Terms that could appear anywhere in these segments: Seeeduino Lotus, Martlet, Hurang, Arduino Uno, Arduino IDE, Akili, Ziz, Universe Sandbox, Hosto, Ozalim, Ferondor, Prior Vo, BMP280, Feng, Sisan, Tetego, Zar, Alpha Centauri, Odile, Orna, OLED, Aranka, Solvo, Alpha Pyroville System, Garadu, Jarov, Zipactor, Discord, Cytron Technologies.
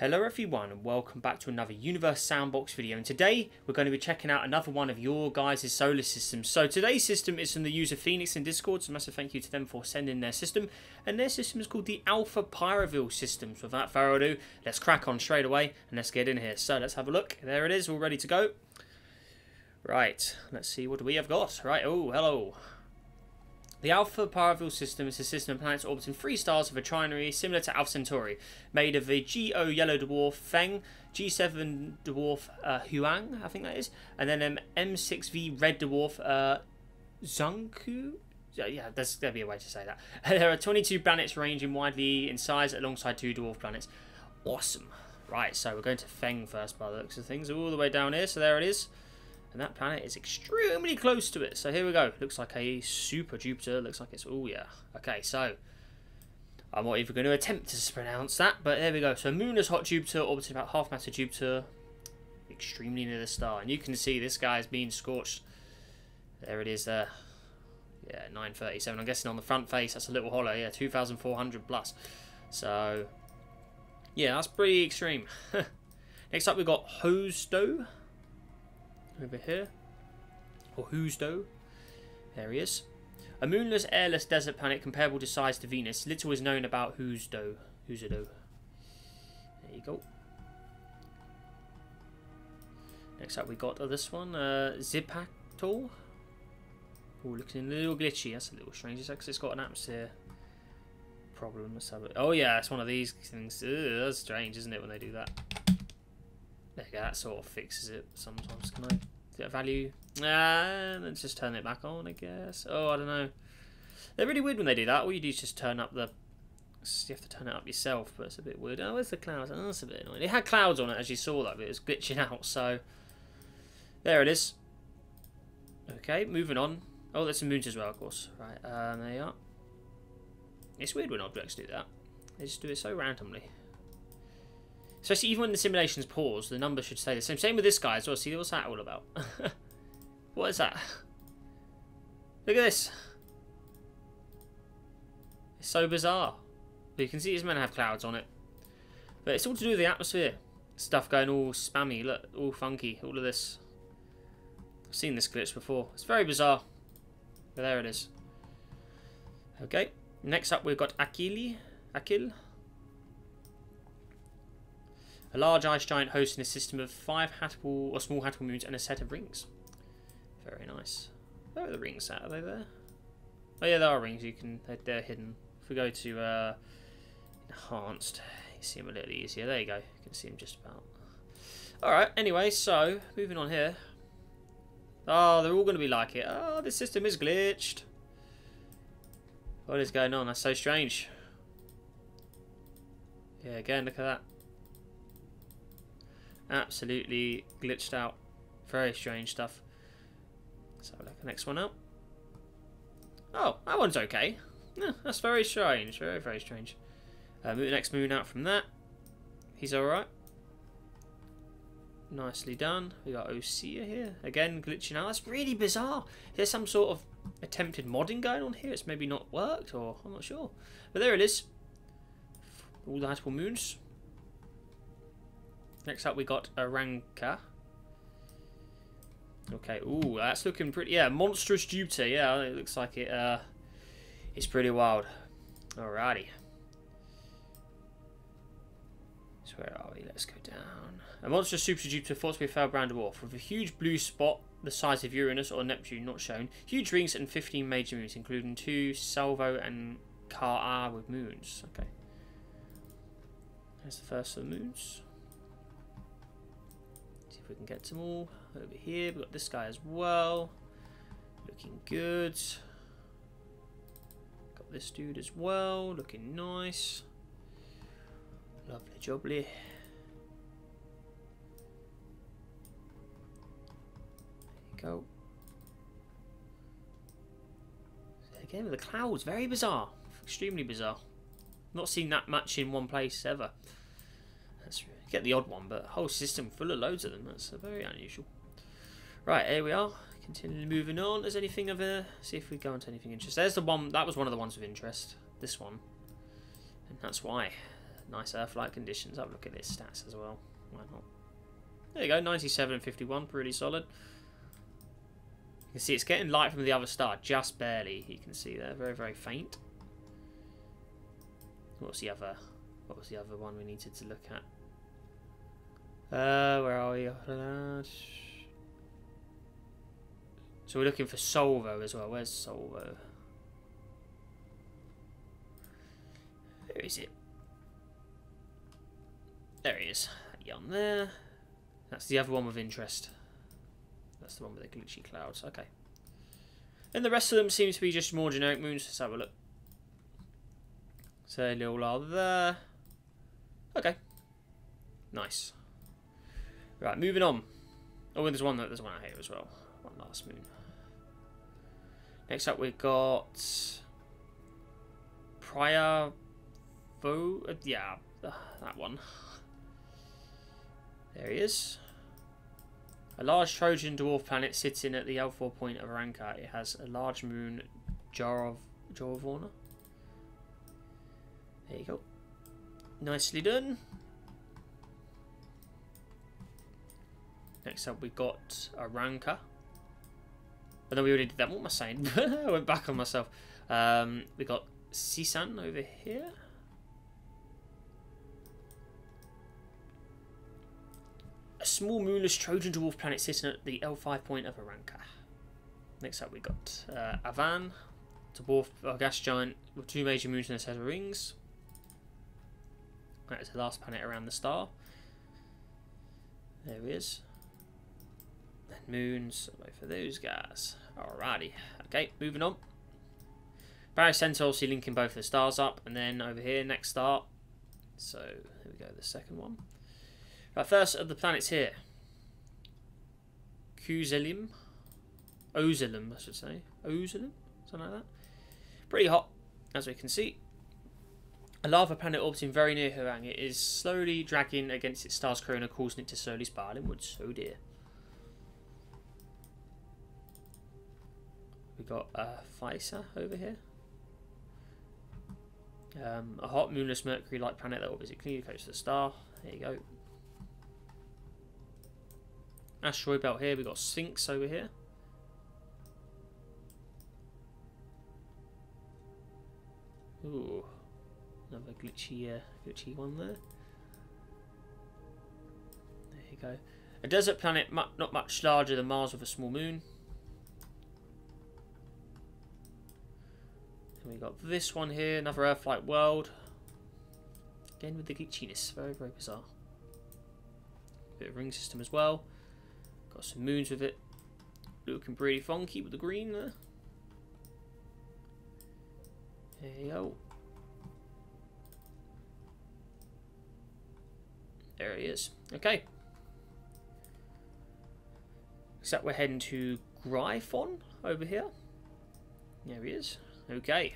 Hello everyone and welcome back to another Universe Sandbox video, and today we're going to be checking out another one of your guys' solar systems. So today's system is from the user Phoenix in Discord, so massive thank you to them for sending their system. And their system is called the Alpha Pyroville System. So without further ado, let's crack on straight away and let's get in here. So let's have a look. There it is, all ready to go. Right, let's see what we have got. Right, oh, hello. The Alpha Pyroville System is a system of planets orbiting three stars of a trinary similar to Alpha Centauri, made of the G0 yellow dwarf Feng, G7 dwarf Huang, I think that is, and then M6V red dwarf Zangku? Yeah, there's going to be a way to say that. There are 22 planets ranging widely in size alongside two dwarf planets. Awesome. Right, so we're going to Feng first by the looks of things, all the way down here, so there it is. And that planet is extremely close to it. So here we go. Looks like a super Jupiter. Looks like it's... Oh, yeah. Okay, so... I'm not even going to attempt to pronounce that, but there we go. So moonless hot Jupiter, orbiting about half matter Jupiter, extremely near the star. And you can see this guy is being scorched. There it is there. Yeah, 937. I'm guessing on the front face, that's a little hollow. Yeah, 2,400 plus. So, yeah, that's pretty extreme. Next up, we've got Hosto. Over here, or Husto, there he is. A moonless, airless desert planet comparable to size to Venus. Little is known about Husto. There you go. Next up, we got this one, Zipactor. Oh, looking a little glitchy. That's a little strange. It's actually got an atmosphere problem. Let's have it. Oh yeah, it's one of these things. Ugh, that's strange, isn't it, when they do that? There you go, that sort of fixes it sometimes. Can I get a value? Let's just turn it back on, I guess. Oh, I don't know. They're really weird when they do that. All you do is just turn up the... You have to turn it up yourself, but it's a bit weird. Oh, where's the clouds? Oh, that's a bit annoying. It had clouds on it, as you saw, that bit. It was glitching out, so... There it is. Okay, moving on. Oh, there's some moons as well, of course. Right, there you are. It's weird when objects do that. They just do it so randomly. Especially even when the simulation's paused, the numbers should stay the same. Same with this guy as well. See, what's that all about? What is that? Look at this. It's so bizarre. But you can see it's meant to have clouds on it. But it's all to do with the atmosphere. Stuff going all spammy, look, all funky, all of this. I've seen this glitch before. It's very bizarre. But there it is. Okay. Next up we've got Akili. Akil. A large ice giant hosting a system of five habitable or small habitable moons and a set of rings. Very nice. Where are the rings at? Are they there? Oh yeah, there are rings. You can. They're hidden. If we go to enhanced, you see them a little easier. There you go. You can see them just about. All right. Anyway, so moving on here. Oh, they're all going to be like it. Oh, this system is glitched. What is going on? That's so strange. Yeah. Again, look at that. Absolutely glitched out. Very strange stuff. Let's have a look at the next one out. Oh, that one's okay. Yeah, that's very strange. Very, very strange. Move the next moon out from that. He's alright. Nicely done. We got Osea here. Again, glitching out. That's really bizarre. Is there some sort of attempted modding going on here? It's maybe not worked, or I'm not sure. But there it is. All the habitable moons. Next up, we got Aranka. Okay, ooh, that's looking pretty... Yeah, monstrous Jupiter. Yeah, it looks like it. It's pretty wild. Alrighty. So where are we? Let's go down. A monstrous super Jupiter thought to be a foul brown dwarf with a huge blue spot the size of Uranus or Neptune, not shown. Huge rings and 15 major moons, including two Solvo and Ka'a with moons. Okay. There's the first of the moons. If we can get them all over here, we've got this guy as well, looking good. Got this dude as well, looking nice. Lovely jubbly. There you go. Again with the clouds, very bizarre, extremely bizarre. Not seen that much in one place ever. That's really... Get the odd one, but a whole system full of loads of them. That's very unusual. Right, here we are. Continuing moving on. Is anything over there? See if we go into anything interesting. There's the one. That was one of the ones of interest. This one. And that's why. nice Earth-like conditions. Have a look at his stats as well. Why not? There you go, 97 and 51, pretty solid. You can see it's getting light from the other star, just barely. You can see there, very, very faint. What was the other one we needed to look at? Where are we? So we're looking for Solvo as well. Where's Solvo? Where is it? There he is. Yum there. That's the other one with interest. That's the one with the glitchy clouds. Okay. And the rest of them seem to be just more generic moons. Let's have a look. So they all are there. Okay. Nice. Right, moving on. Oh, and there's one out here as well. One last moon. Next up we've got Prior Vo. Yeah, that one. There he is. A large Trojan dwarf planet sitting at the L4 point of Aranka. It has a large moon, Jarov, Orna. There you go. Nicely done. Next up we got Aranka. But then we already did that. What am I saying? I went back on myself. We got Sisan over here. A small moonless Trojan dwarf planet sitting at the L5 point of Aranka. Next up we got Avan. It's a dwarf gas giant with two major moons and a set of rings. That is the last planet around the star. There he is. And moons for those guys. Alrighty. Okay, moving on. Barrier Centaur, see linking both of the stars up, and then over here, next star. So here we go, the second one. Right, first of the planets here. Kuzalim. Ozalim, I should say. Ozalim? Something like that. Pretty hot, as we can see. A lava planet orbiting very near Hurang. It is slowly dragging against its star's corona, causing it to slowly spiral inwards. Oh dear. We got Pfizer over here. A hot, moonless, Mercury-like planet that orbits cleanly close to the star. There you go. Asteroid belt here. We got Sphinx over here. Ooh, another glitchy one there. There you go. A desert planet, not much larger than Mars, with a small moon. And we got this one here, another Earth-like world. Again with the glitchiness, very, very bizarre. Bit of ring system as well. Got some moons with it. Looking pretty funky with the green there. There you go. There he is. Okay. So we're heading to Gryphon over here. There he is. Okay.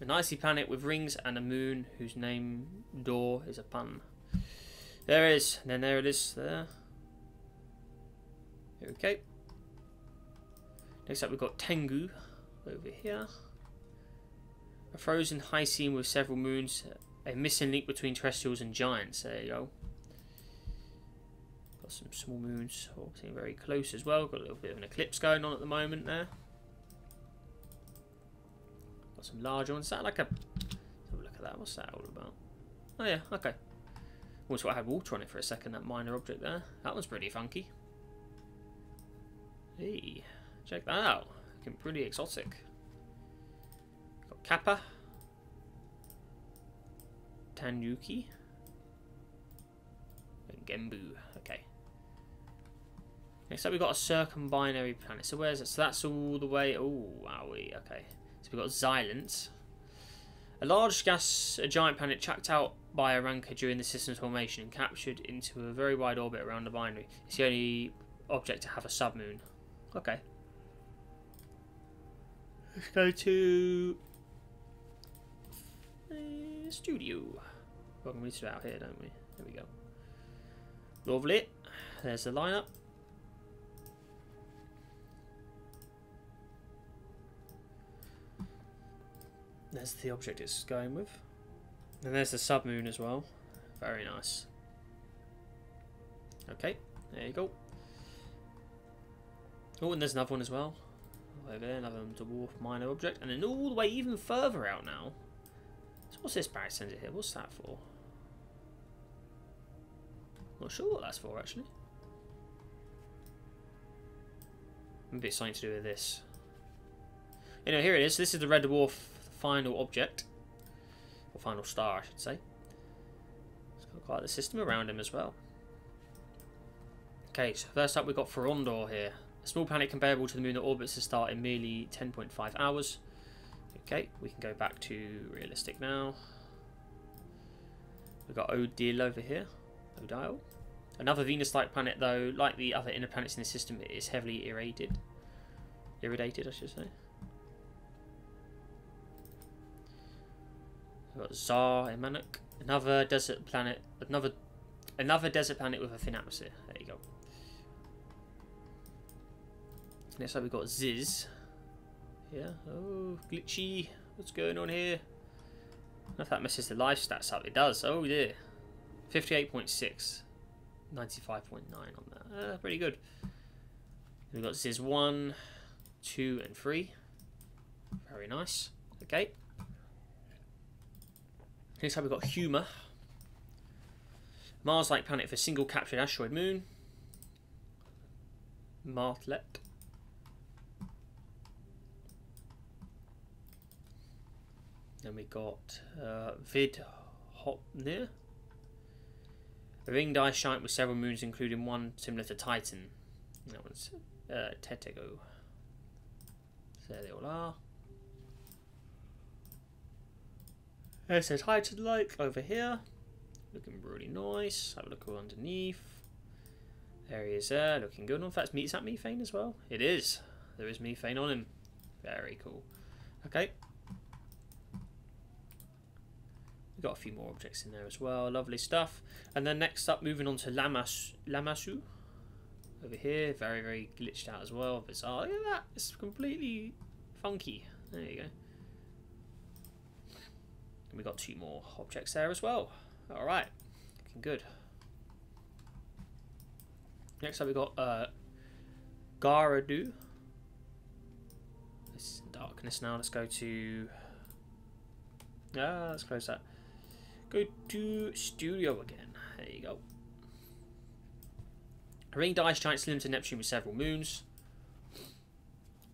An icy planet with rings and a moon whose name Door is a pun. There it is. And then there it is there. Okay. Next up we've got Tengu over here. A frozen high sea with several moons. A missing link between terrestrials and giants. There you go. Got some small moons orbiting very close as well. Got a little bit of an eclipse going on at the moment there. Got some larger ones. Is that like a... Let's have a look at that. What's that all about? Oh yeah, okay. Well, so I had water on it for a second, that minor object there. That one's pretty funky. Hey, check that out. Looking pretty exotic. Got Kappa Tanuki and Genbu. Okay. Next up, we've got a circumbinary planet. So where's it? So that's all the way. Oh, wowie. Okay. So we've got Xylence. A large gas, a giant planet chucked out by Aranka during the system's formation and captured into a very wide orbit around the binary. It's the only object to have a submoon. Okay. Let's go to studio. Well, we start out here, don't we? There we go. Lovely. There's the lineup. There's the object it's going with. And there's the submoon as well. Very nice. Okay, there you go. Oh, and there's another one as well. Over there, another dwarf minor object. And then all the way even further out now. So what's this barrack center here? What's that for? Not sure what that's for, actually. Maybe it's something to do with this. Anyway, here it is. This is the red dwarf final object. Or final star, I should say. It's got quite the system around him as well. Okay, so first up we've got Ferondor here. A small planet comparable to the moon that orbits the star in merely 10.5 hours. Okay, we can go back to realistic now. We've got Odile over here. Odile. Another Venus-like planet, though, like the other inner planets in the system, it is heavily irradiated. Irradiated, I should say. We've got Zar Emanuk. Another desert planet. Another desert planet with a thin atmosphere. There you go. Next up we've got Ziz. Yeah. Oh, glitchy. What's going on here? I don't know if that messes the life stats up. It does. Oh dear. 58.6. 95.9 on that. Pretty good. We've got Ziz 1, 2 and 3. Very nice. Okay. Next up we've got Huma. Mars-like planet for single captured asteroid moon. Martlet. Then we got Vidhopnir. A ringed ice giant with several moons, including one similar to Titan. That one's Tetego. So there they all are. There's a Titan like over here. Looking really nice. Have a look all underneath. There he is there, looking good. In fact, is that methane as well? It is. There is methane on him. Very cool. Okay. We've got a few more objects in there as well. Lovely stuff. And then next up, moving on to Lamassu. Over here. Very, very glitched out as well. Bizarre. Look at that. It's completely funky. There you go. And we've got two more objects there as well. Alright, looking good. Next up we've got Garadu. This is in darkness now, let's go to... let's close that. Go to Studio again, there you go. A ringed ice giant slim to Neptune with several moons.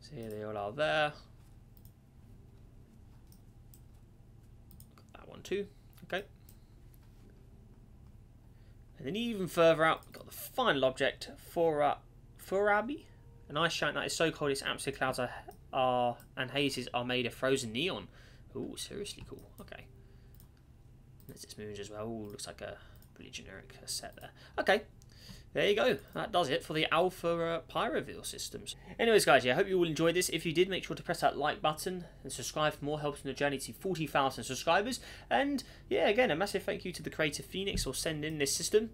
So here they all are there. Got that one too, okay. And then even further out, we've got the final object, Furabi. An ice giant that is so cold its atmosphere clouds and hazes are made of frozen neon. Ooh, seriously cool. Okay. There's this moon as well. Ooh, looks like a pretty generic set there. Okay. There you go. That does it for the Alpha Pyroville systems. Anyways, guys, yeah, I hope you all enjoyed this. If you did, make sure to press that like button and subscribe for more help on the journey to 40,000 subscribers. And, yeah, again, a massive thank you to the creator Phoenix for sending this system.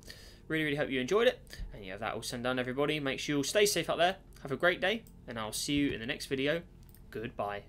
Really, really hope you enjoyed it. And, yeah, that all send down, everybody. Make sure you all stay safe out there. Have a great day, and I'll see you in the next video. Goodbye.